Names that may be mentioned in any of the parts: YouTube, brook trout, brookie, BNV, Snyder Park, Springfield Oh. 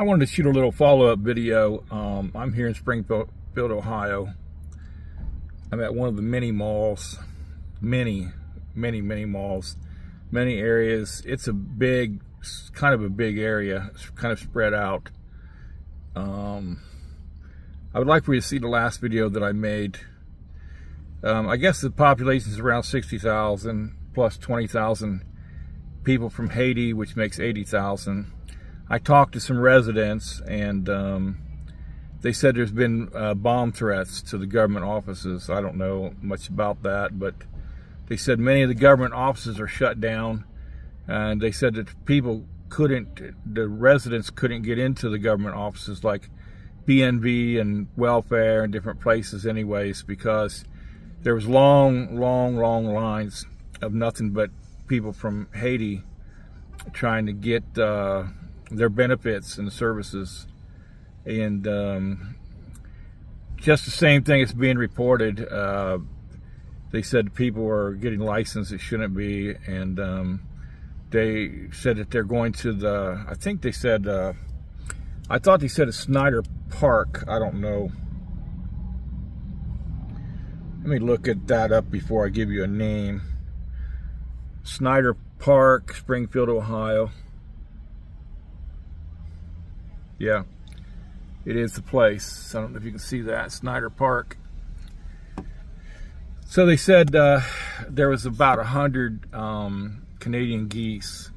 I wanted to shoot a little follow-up video. I'm here in Springfield, Ohio. I'm at one of the many malls, many malls, many areas. It's a big, kind of a big area. It's kind of spread out. I would like for you to see the last video that I made. I guess the population is around 60,000 plus 20,000 people from Haiti, which makes 80,000. I talked to some residents, and they said there's been bomb threats to the government offices. I don't know much about that, but they said many of the government offices are shut down, and they said that people couldn't, the residents couldn't get into the government offices like BNV and welfare and different places anyways, because there was long lines of nothing but people from Haiti trying to get their benefits and services. And just the same thing is being reported. They said people are getting licensed that shouldn't be, and they said that they're going to the, I think they said, I thought they said it's Snyder Park, I don't know. Let me look at that up before I give you a name. Snyder Park, Springfield, Ohio. Yeah, it is the place. I don't know if you can see that, Snyder Park. So they said there was about 100 Canadian geese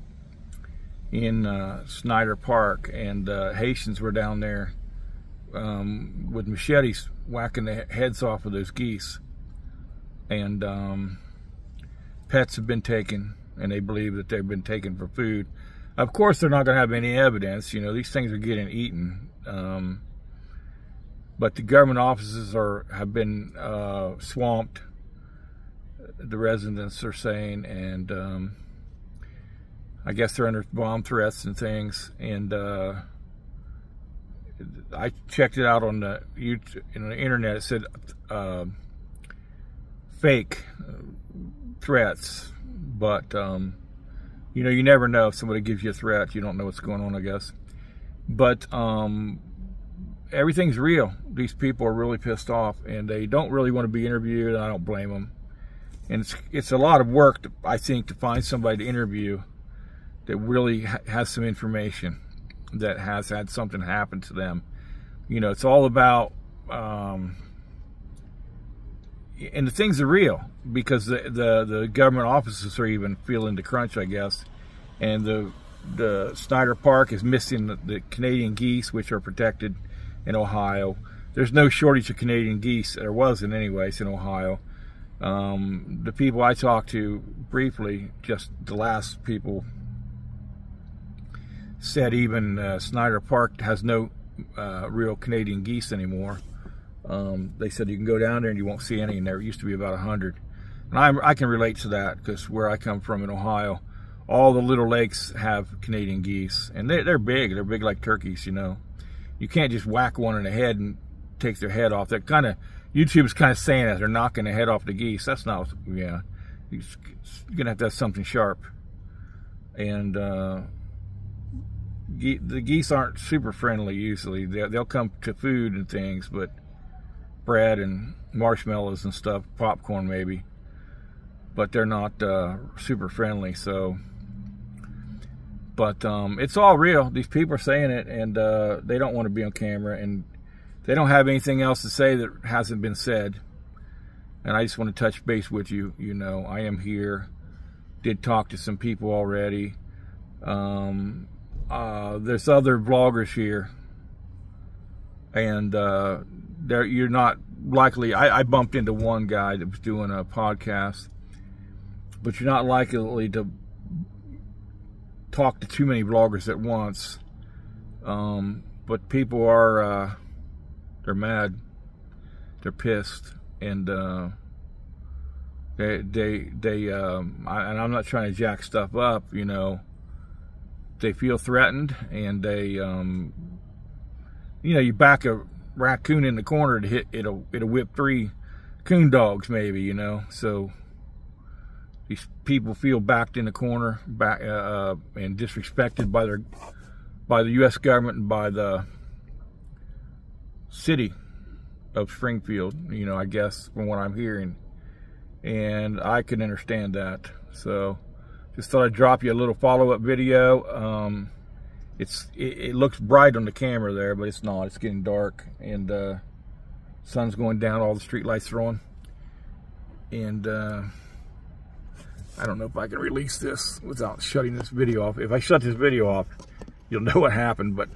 in Snyder Park, and Haitians were down there with machetes whacking the heads off of those geese. And pets have been taken, and they believe that they've been taken for food. Of course, they're not going to have any evidence. You know, these things are getting eaten. But the government offices have been swamped, the residents are saying, and I guess they're under bomb threats and things. And I checked it out on the YouTube, on the internet. It said fake threats, but you know, you never know. If somebody gives you a threat, you don't know what's going on, I guess. But everything's real. These people are really pissed off, and they don't really want to be interviewed, and I don't blame them. And it's a lot of work, I think, to find somebody to interview that really has some information, that has had something happen to them. You know, it's all about, and the things are real, because the government offices are even feeling the crunch, I guess. And the Snyder Park is missing the Canadian geese, which are protected in Ohio. There's no shortage of Canadian geese. There wasn't anyways in Ohio. The people I talked to briefly, just the last people, said even Snyder Park has no real Canadian geese anymore. They said you can go down there and you won't see any, and there used to be about 100. And I can relate to that, because where I come from in Ohio, all the little lakes have Canadian geese, and they're big. They're big like turkeys, you know. You can't just whack one in the head and take their head off. That kind of, YouTube's kind of saying that they're knocking the head off the geese. That's not, yeah. You're gonna have to have something sharp. And the geese aren't super friendly usually. They'll come to food and things, but bread and marshmallows and stuff, popcorn maybe, but they're not super friendly. So, but it's all real. These people are saying it, and they don't want to be on camera, and they don't have anything else to say that hasn't been said. And I just want to touch base with you. You know, I am here, did talk to some people already. There's other vloggers here, and you're not likely, I bumped into one guy that was doing a podcast, but you're not likely to talk to too many vloggers at once. But people are, they're mad, they're pissed, and and I'm not trying to jack stuff up, you know. They feel threatened, and they, you know, you back a raccoon in the corner to hit, it'll whip 3 coon dogs maybe, you know. So these people feel backed in the corner, and disrespected by their by the U.S. government and by the city of Springfield, you know, I guess, from what I'm hearing. And I can understand that. So just thought I'd drop you a little follow-up video. It looks bright on the camera there, but it's not. It's getting dark, and sun's going down, all the street lights are on. And I don't know if I can release this without shutting this video off. If I shut this video off, you'll know what happened, but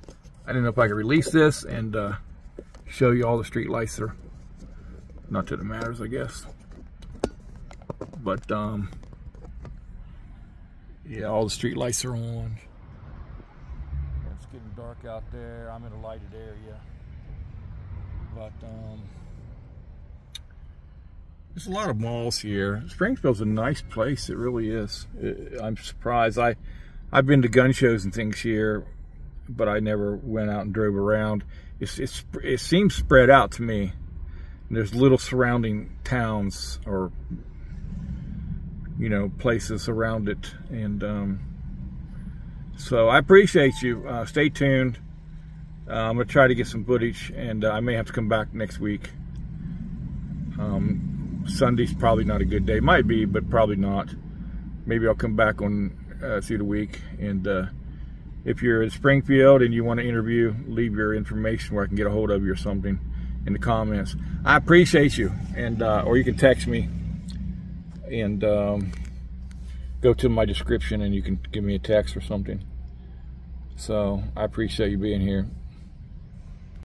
I didn't know if I could release this and show you all the street lights there. Not that it matters, I guess. But yeah, all the street lights are on. It's getting dark out there. I'm in a lighted area, but there's a lot of malls here. Springfield's a nice place. It really is. I'm surprised. I've been to gun shows and things here, but I never went out and drove around. It seems spread out to me. And there's little surrounding towns, or you know, places around it. And so I appreciate you. Stay tuned. I'm gonna try to get some footage, and I may have to come back next week. Sunday's probably not a good day. Might be, but probably not. Maybe I'll come back on through the week. And if you're in Springfield and you want to interview, leave your information where I can get a hold of you or something in the comments. I appreciate you, and or you can text me. And go to my description and you can give me a text or something. So I appreciate you being here.